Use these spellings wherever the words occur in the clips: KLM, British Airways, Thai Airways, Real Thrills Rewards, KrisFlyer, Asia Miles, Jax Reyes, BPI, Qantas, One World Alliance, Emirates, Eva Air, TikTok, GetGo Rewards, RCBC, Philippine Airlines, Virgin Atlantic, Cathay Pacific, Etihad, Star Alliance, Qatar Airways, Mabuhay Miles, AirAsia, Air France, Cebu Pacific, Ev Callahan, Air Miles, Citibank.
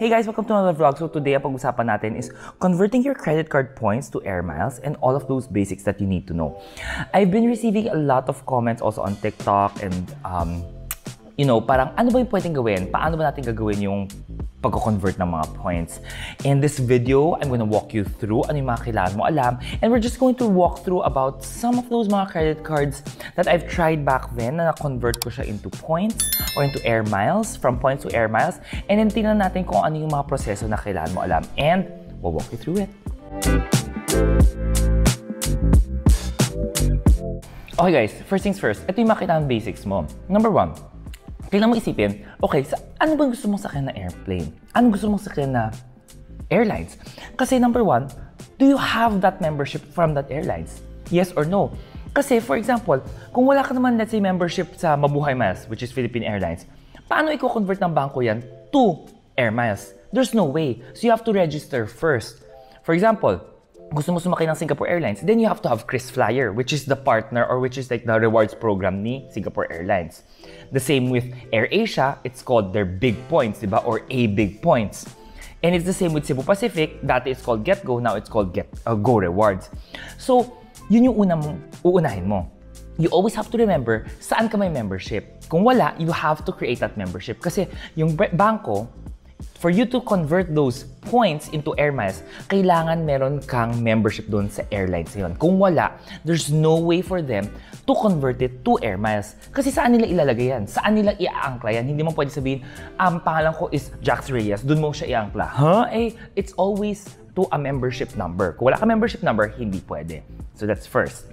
Hey guys, welcome to another vlog. So today, ang pag-usapan natin is converting your credit card points to air miles and all of those basics that you need to know. I've been receiving a lot of comments also on TikTok and you know, parang ano ba yung pwedeng gawin? Paano ba natin gagawin yung pag-convert ng mga points? In this video, I'm gonna walk you through ano yung mga kailangan mo alam, and we're just going to walk through about some of those mga credit cards that I've tried back then na na-convert ko siya into points or into air miles, from points to air miles, and then tingnan natin kung ano yung mga proseso na kailangan mo alam, and we'll walk you through it. Okay guys, first things first, ito yung makita ang basics mo. Number one, kailangan mo isipin, okay, ano bang gusto mong sakyan na airplane? Ano gusto mong sakyan na airlines? Kasi number one, do you have that membership from that airlines? Yes or no? Kasi, for example, kung wala ka naman, let's say, membership sa Mabuhay Miles, which is Philippine Airlines, paano i-convert ng bangko yan to air miles? There's no way. So, you have to register first. For example, gusto mo sumakay ng Singapore Airlines, then you have to have KrisFlyer, which is the partner or which is like the rewards program ni Singapore Airlines. The same with Air Asia, it's called their Big Points, diba? Or A Big Points. And it's the same with Cebu Pacific. Dati it's called GetGo, now it's called GetGo Rewards. So, yun yung uunahin mo. You always have to remember saan ka may membership. Kung wala, you have to create that membership. Kasi yung bangko, for you to convert those points into air miles, kailangan meron kang membership doon sa airlines yun. Kung wala, there's no way for them to convert it to air miles. Kasi saan nila ilalagay yan? Saan nila iaangkla yan? Hindi mo pwede sabihin, pangalan ko is Jax Reyes, doon mo siya iaangkla. Huh? Eh, it's always to a membership number. Kung wala ka membership number, hindi pwede. So that's first.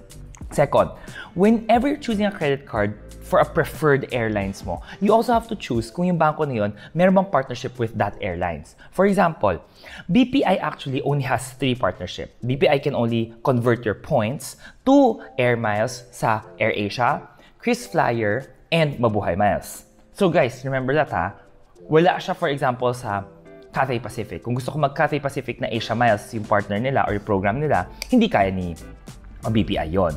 Second, whenever you're choosing a credit card for a preferred airlines mo, you also have to choose kung yung bangko na yun, meron bang partnership with that airlines. For example, BPI actually only has 3 partnership. BPI can only convert your points to air miles sa Air Asia, KrisFlyer, and Mabuhay Miles. So guys, remember that ha? Wala siya, for example, sa Cathay Pacific. Kung gusto ko mag-Cathay Pacific na Asia Miles, yung partner nila or yung program nila, hindi kaya ni BPI yon.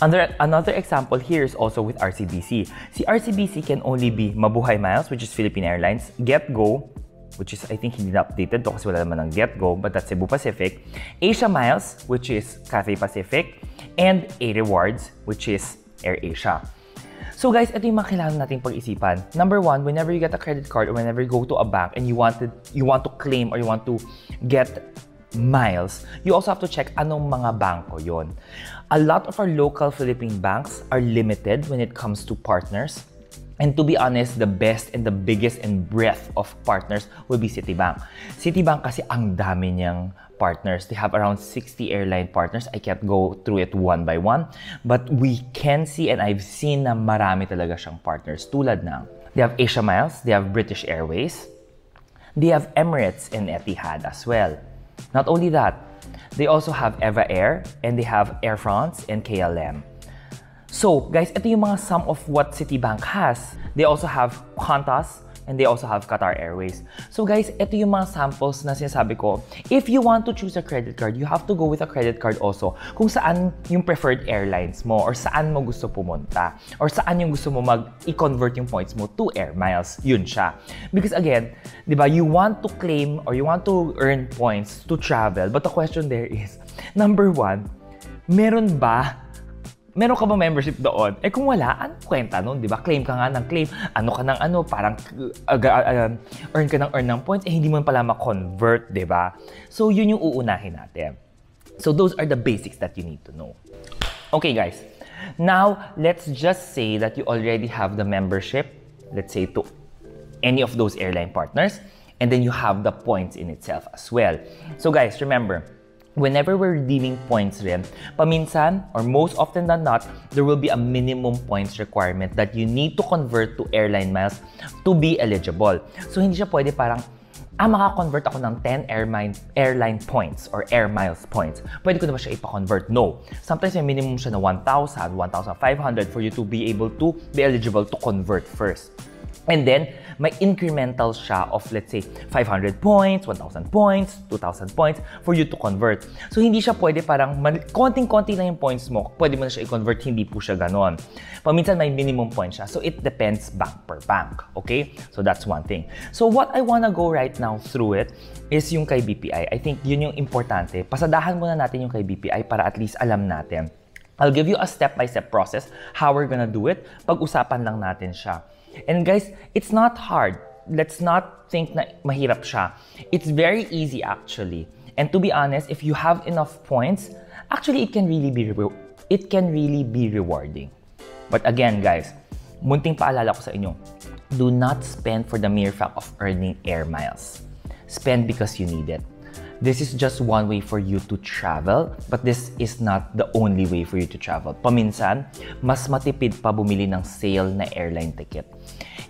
Another example here is also with RCBC. Si RCBC can only be Mabuhay Miles, which is Philippine Airlines, GetGo, which is I think hindi na updated to kasi wala naman ng GetGo, but that's Cebu Pacific, Asia Miles, which is Cathay Pacific, and A Rewards, which is Air Asia. So guys, ito yung mga kailangan nating pag-isipan. Number one, whenever you get a credit card or whenever you go to a bank and you want to claim or you want to get miles, you also have to check anong mga bangko yon. A lot of our local Philippine banks are limited when it comes to partners. And to be honest, the best and the biggest and breadth of partners will be Citibank. Citibank kasi ang dami niyang partners. They have around 60 airline partners. I can't go through it one by one. But we can see and I've seen na marami talaga siyang partners. Tulad ng, they have Asia Miles, they have British Airways, they have Emirates and Etihad as well. Not only that, they also have Eva Air and they have Air France and KLM. So guys, ito yung mga sum of what Citibank has. They also have Qantas and they also have Qatar Airways. So guys, ito yung mga samples na sinasabi ko. If you want to choose a credit card, you have to go with a credit card also kung saan yung preferred airlines mo or saan mo gusto pumunta or saan yung gusto mo mag-i-convert yung points mo to air miles. Yun siya. Because again, di ba, you want to claim or you want to earn points to travel. But the question there is, number one, meron ka ba membership doon? Eh kung wala, ano kwenta nun, di ba? Claim ka nga ng claim, ano ka ng ano, parang earn ka ng points, eh hindi mo pala ma-convert, di ba? So yun yung uunahin natin. So those are the basics that you need to know. Okay guys, now let's just say that you already have the membership, let's say to any of those airline partners, and then you have the points in itself as well. So guys, remember, whenever we're redeeming points rin, paminsan or most often than not, there will be a minimum points requirement that you need to convert to airline miles to be eligible. So hindi siya pwede parang, maka-convert ako ng 10 airline points or air miles points. Pwede ko na ba siya ipa-convert? No. Sometimes may minimum siya na 1,000, 1,500 for you to be able to be eligible to convert first. And then, may incremental siya of, let's say, 500 points, 1,000 points, 2,000 points for you to convert. So, hindi siya pwede parang konting-konti na yung points mo, pwede mo na siya i-convert, hindi po siya ganon. Paminsan may minimum points siya. So, it depends bank per bank. Okay? So, that's one thing. So, what I wanna go right now through it is yung kay BPI. I think yun yung importante. Pasadahan muna natin yung kay BPI para at least alam natin. I'll give you a step-by-step process how we're gonna do it. Pag-usapan lang natin siya. And guys, it's not hard. Let's not think na mahirap siya. It's very easy actually. And to be honest, if you have enough points, actually it can really be rewarding. But again, guys, munting paalala ko sa inyo, do not spend for the mere fact of earning air miles. Spend because you need it. This is just one way for you to travel, but this is not the only way for you to travel. Paminsan, mas matipid pa bumili ng sale na airline ticket.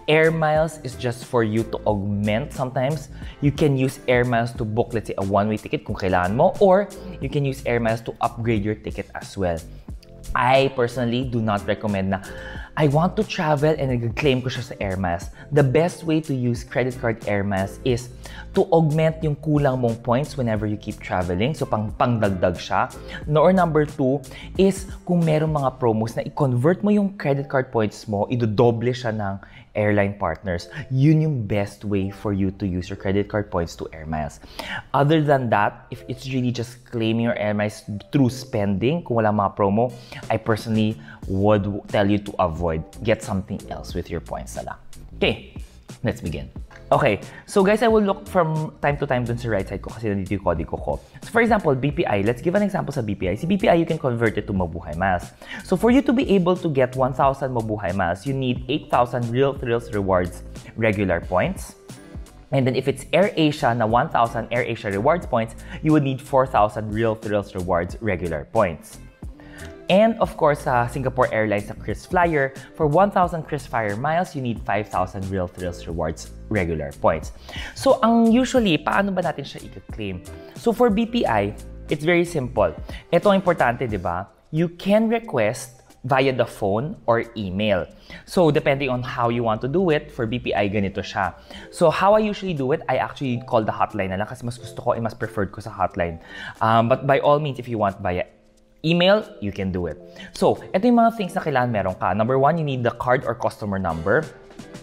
Air miles is just for you to augment. Sometimes, you can use air miles to book, let's say, a one-way ticket kung kailangan mo, or you can use air miles to upgrade your ticket as well. I personally do not recommend na I want to travel and nag-claim ko siya sa air miles. The best way to use credit card air miles is to augment yung kulang mong points whenever you keep traveling. So, pangdagdag siya. No, or number two is kung merong mga promos na i-convert mo yung credit card points mo, idodoble siya ng airline partners. Yun yung best way for you to use your credit card points to air miles. Other than that, if it's really just claiming your air miles through spending, kung wala mga promo, I personally would tell you to avoid. Get something else with your points na lang. Okay, let's begin. Okay, so guys, I will look from time to time dun sa right side ko kasi nandito yung kodigo ko. So for example, BPI, let's give an example sa BPI. Si BPI, you can convert it to Mabuhay Miles. So for you to be able to get 1,000 Mabuhay Miles, you need 8,000 Real Thrills Rewards regular points. And then if it's Air Asia na 1,000 Air Asia Rewards points, you would need 4,000 Real Thrills Rewards regular points. And of course, Singapore Airlines na KrisFlyer, for 1,000 KrisFlyer miles, you need 5,000 Real Thrills Rewards regular points. So, ang usually, paano ba natin siya i-claim? So, for BPI, it's very simple. Ito ang importante, di ba? You can request via the phone or email. So, depending on how you want to do it, for BPI, ganito siya. So, how I usually do it, I actually call the hotline na lang kasi mas gusto ko, mas preferred ko sa hotline. But by all means, if you want via email, you can do it. So, ito yung mga things na kailangan meron ka. Number one, you need the card or customer number.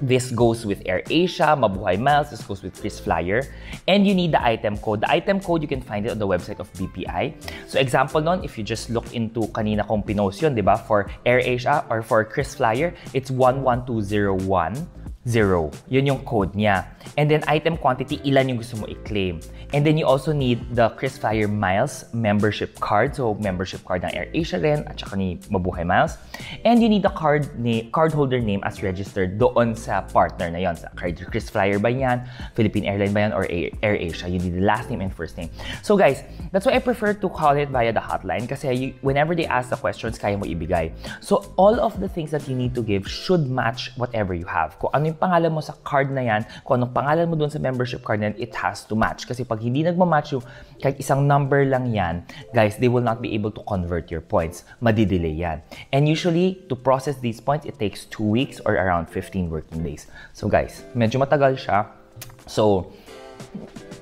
This goes with Air Asia, Mabuhay Miles, this goes with KrisFlyer. And you need the item code. The item code, you can find it on the website of BPI. So, example nun, if you just look into kanina kong pinost yun, di ba? For Air Asia or for KrisFlyer, it's 11201. 0. Yun yung code niya. And then item quantity, ilan yung gusto mo i-claim. And then you also need the KrisFlyer Miles membership card. So, membership card ng Air Asia rin at saka ni Mabuhay Miles. And you need the cardholder name as registered doon sa partner na yon. Sa KrisFlyer ba yan, Philippine Airlines ba yan, or Air Asia. You need the last name and first name. So guys, that's why I prefer to call it via the hotline kasi whenever they ask the questions, kaya mo ibigay. So, all of the things that you need to give should match whatever you have. Kung ano yung pangalan mo sa card na yan, kung anong pangalan mo doon sa membership card na yan, it has to match. Kasi pag hindi nagmamatch yung kahit isang number lang yan, guys, they will not be able to convert your points. Madidelay yan. And usually, to process these points, it takes 2 weeks or around 15 working days. So guys, medyo matagal siya. So,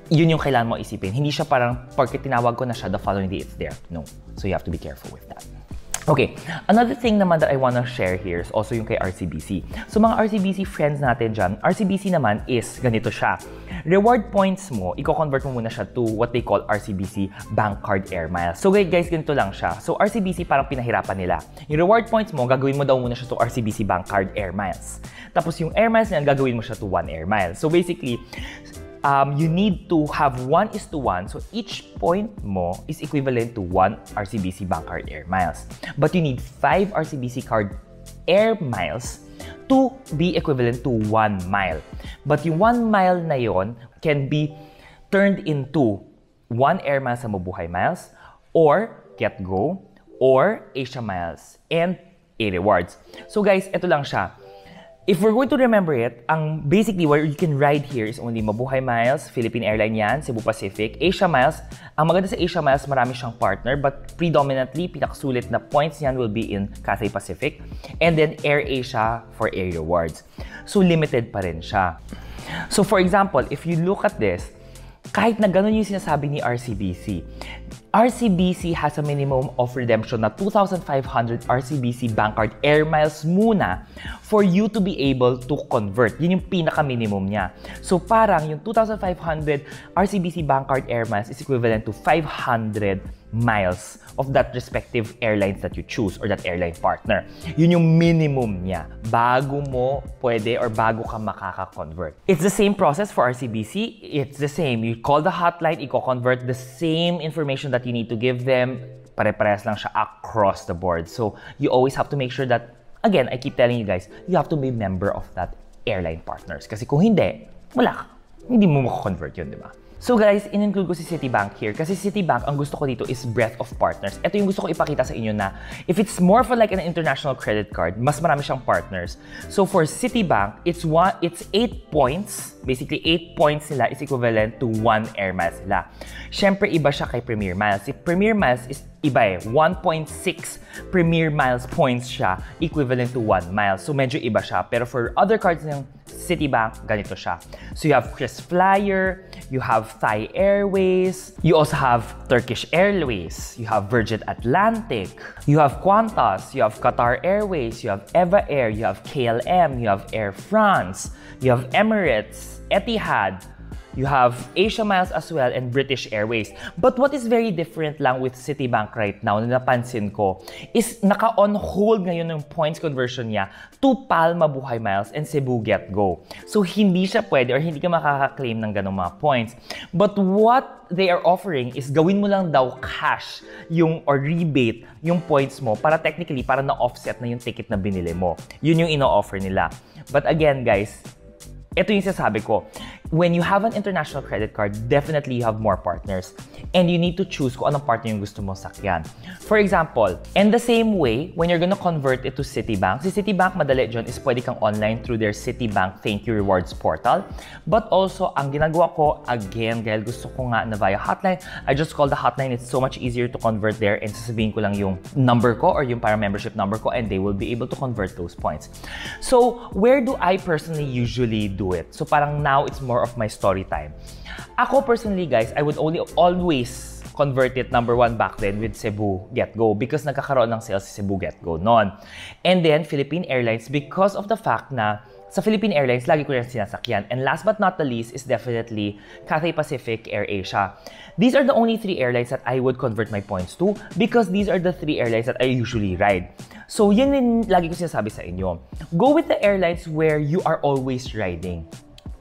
yun yung kailangan mo isipin. Hindi siya parang, pagka tinawag ko na siya, the following day, it's there. No. So you have to be careful with that. Okay, another thing naman that I wanna share here is also yung kay RCBC. So mga RCBC friends natin dyan, RCBC naman is ganito siya. Reward points mo, i-convert mo muna siya to what they call RCBC Bank Card Air Miles. So guys, ganito lang siya. So RCBC parang pinahirapan nila. Yung reward points mo, gagawin mo daw muna siya to RCBC Bank Card Air Miles. Tapos yung air miles niyan, gagawin mo siya to 1 air mile. So basically, you need to have 1:1. So, each point mo is equivalent to 1 RCBC Bank Card Air Miles. But you need 5 RCBC Card Air Miles to be equivalent to 1 mile. But yung 1 mile na yon can be turned into 1 air miles sa Mabuhay Miles or GetGo or Asia Miles and A Rewards. So, guys, ito lang siya. If we're going to remember it, ang basically where you can ride here is only Mabuhay Miles, Philippine Airlines yan, Cebu Pacific, Asia Miles. Ang maganda sa Asia Miles, marami siyang partner, but predominantly, pinakasulit na points niyan will be in Cathay Pacific, and then Air Asia for Air Rewards. So, limited pa rin siya. So, for example, if you look at this, kahit na ganun yung sinasabi ni RCBC, RCBC has a minimum of redemption na 2,500 RCBC bank card air miles muna for you to be able to convert. Yun yung pinaka-minimum niya. So parang yung 2,500 RCBC bank card air miles is equivalent to 500 miles of that respective airlines that you choose or that airline partner. Yun yung minimum niya bago mo pwede or bago ka makaka-convert. It's the same process for RCBC. It's the same. You call the hotline, i-convert the same information that you need to give them. Pare-parehas lang siya across the board. So, you always have to make sure that, again, I keep telling you guys, you have to be a member of that airline partners. Kasi kung hindi, wala ka. Hindi mo makakonvert yun, di ba? So guys, in-include ko si Citibank here. Kasi Citibank, ang gusto ko dito is breadth of partners. Ito yung gusto ko ipakita sa inyo na if it's more for like an international credit card, mas marami siyang partners. So for Citibank, it's 8 points. Basically, 8 points sila is equivalent to 1 air miles sila. Siyempre, iba siya kay Premier Miles. Si Premier Miles is iba eh. 1.6 Premier Miles points siya, equivalent to 1 mile. So medyo iba siya. Pero for other cards ng Citibank, ganito siya. So you have KrisFlyer, you have Thai Airways, you also have Turkish Airways, you have Virgin Atlantic, you have Qantas, you have Qatar Airways, you have Eva Air, you have KLM, you have Air France, you have Emirates, Etihad, you have Asia Miles as well and British Airways. But what is very different lang with Citibank right now na napansin ko is naka-on hold ngayon ng points conversion niya to PAL Mabuhay Miles and Cebu GetGo. So hindi siya pwede or hindi ka makaka-claim ng ganong mga points. But what they are offering is gawin mo lang daw cash yung or rebate yung points mo para technically para na-offset na yung ticket na binili mo. Yun yung ino-offer nila. But again guys, ito yung sasabi ko. When you have an international credit card, definitely you have more partners. And you need to choose kung anong partner yung gusto mong sakyan. For example, and the same way, when you're gonna convert it to Citibank, si Citibank madali dyan is pwede kang online through their Citibank Thank You Rewards portal. But also, ang ginagawa ko, again, dahil gusto ko nga na via hotline, I just call the hotline. It's so much easier to convert there and sasabihin ko lang yung number ko or yung para membership number ko and they will be able to convert those points. So, where do I personally usually do it? So parang now it's more of my story time. Ako personally guys, I would only always convert it number one back then with Cebu GetGo because nagkakaroon ng sales si Cebu GetGo noon. And then Philippine Airlines because of the fact na sa Philippine Airlines, lagi ko rin sinasakyan. And last but not the least is definitely Cathay Pacific, Air Asia. These are the only three airlines that I would convert my points to because these are the three airlines that I usually ride. So, yun din lagi ko sinasabi sa inyo. Go with the airlines where you are always riding.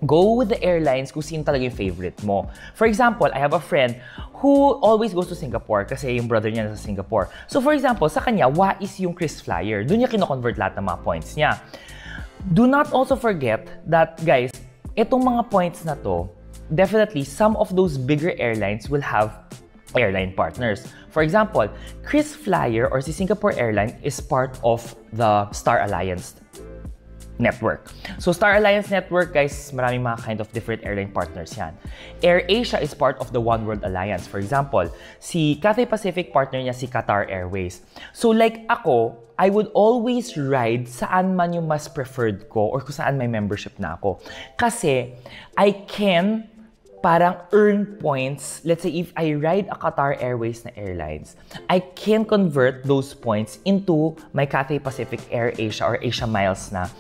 Go with the airlines kung sino talaga yung favorite mo. For example, I have a friend who always goes to Singapore kasi yung brother niya nasa Singapore. So for example, sa kanya, Wais yung KrisFlyer. Doon niya kino-convert lahat ng mga points niya. Do not also forget that, guys, itong mga points na to, definitely some of those bigger airlines will have airline partners. For example, KrisFlyer or si Singapore Airline is part of the Star Alliance network. So Star Alliance network, guys, maraming mga kind of different airline partners yan. Air Asia is part of the One World Alliance. For example, si Cathay Pacific partner niya si Qatar Airways. So like ako, I would always ride saan man yung mas preferred ko or kung saan may membership na ako. Kasi I can parang earn points. Let's say if I ride a Qatar Airways na airlines, I can convert those points into my Cathay Pacific, Air Asia or Asia Miles na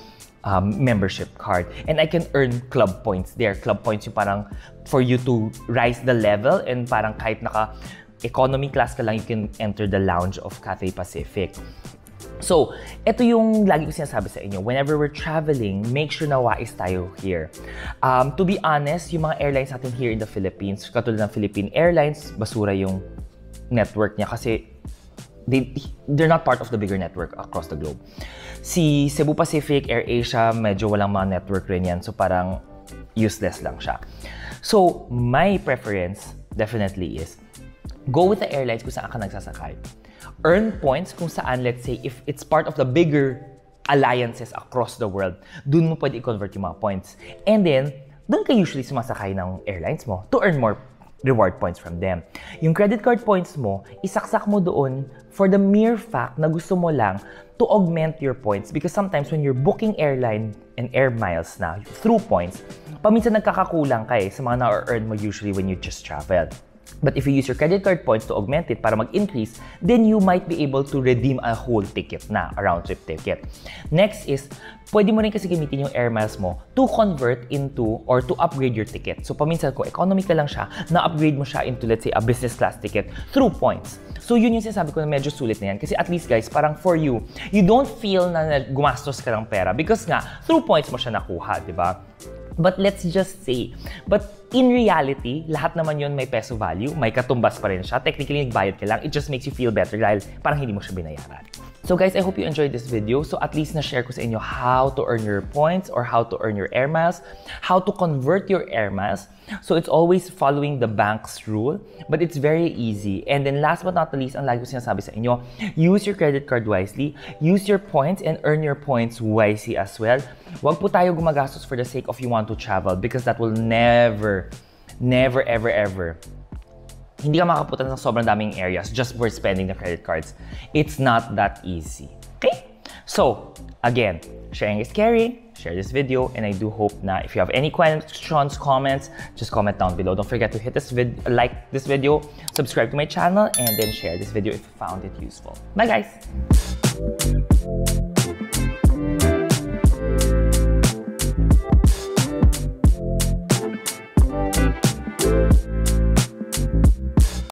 membership card, and I can earn club points there. Club points yung parang for you to rise the level and parang kahit naka economy class ka lang, you can enter the lounge of Cathay Pacific. So, ito yung lagi ko sinasabi sa inyo. Whenever we're traveling, make sure na wais tayo here. To be honest, yung mga airlines natin here in the Philippines, katulad ng Philippine Airlines, basura yung network niya kasi they're not part of the bigger network across the globe. Si Cebu Pacific, Air Asia, medyo walang mga network rin yan. So parang useless lang siya. So my preference definitely is go with the airlines kung saan ka nagsasakay. Earn points kung saan, let's say, if it's part of the bigger alliances across the world, dun mo pwede i-convert yung mga points. And then, dun ka usually sumasakay ng airlines mo to earn more reward points from them. Yung credit card points mo, isaksak mo doon for the mere fact na gusto mo lang to augment your points, because sometimes when you're booking airline and air miles na through points, paminsan nagkakakulang ka sa mga na-earn mo usually when you just travel. But if you use your credit card points to augment it para mag-increase, then you might be able to redeem a whole ticket na, a round-trip ticket. Next is, pwede mo rin kasi gamitin yung air miles mo to convert into or to upgrade your ticket. So, paminsan kung economy ka lang siya, na-upgrade mo siya into, let's say, a business class ticket through points. So, yun yung sinasabi ko na medyo sulit na yan. Kasi at least, guys, parang for you, you don't feel na gumastos ka ng pera because nga, through points mo siya nakuha, di ba? But let's just say, but in reality, lahat naman yun may peso value, may katumbas pa rin siya. Technically, nagbayad ka lang. It just makes you feel better dahil parang hindi mo siya binayaran. So guys, I hope you enjoyed this video. So at least na-share ko sa inyo how to earn your points or how to earn your air miles, how to convert your air miles. So it's always following the bank's rule, but it's very easy. And then last but not the least, ang lagi ko sinasabi sa inyo, use your credit card wisely, use your points and earn your points wisely as well. Huwag po tayo gumagastos for the sake of you want to travel, because that will never, ever, ever. Hindi ka makapunta ng sobrang daming areas just for spending the credit cards. It's not that easy. Okay? So, again, sharing is caring. Share this video, and I do hope na if you have any questions, comments, just comment down below. Don't forget to hit this video, like this video, subscribe to my channel, and then share this video if you found it useful. Bye guys!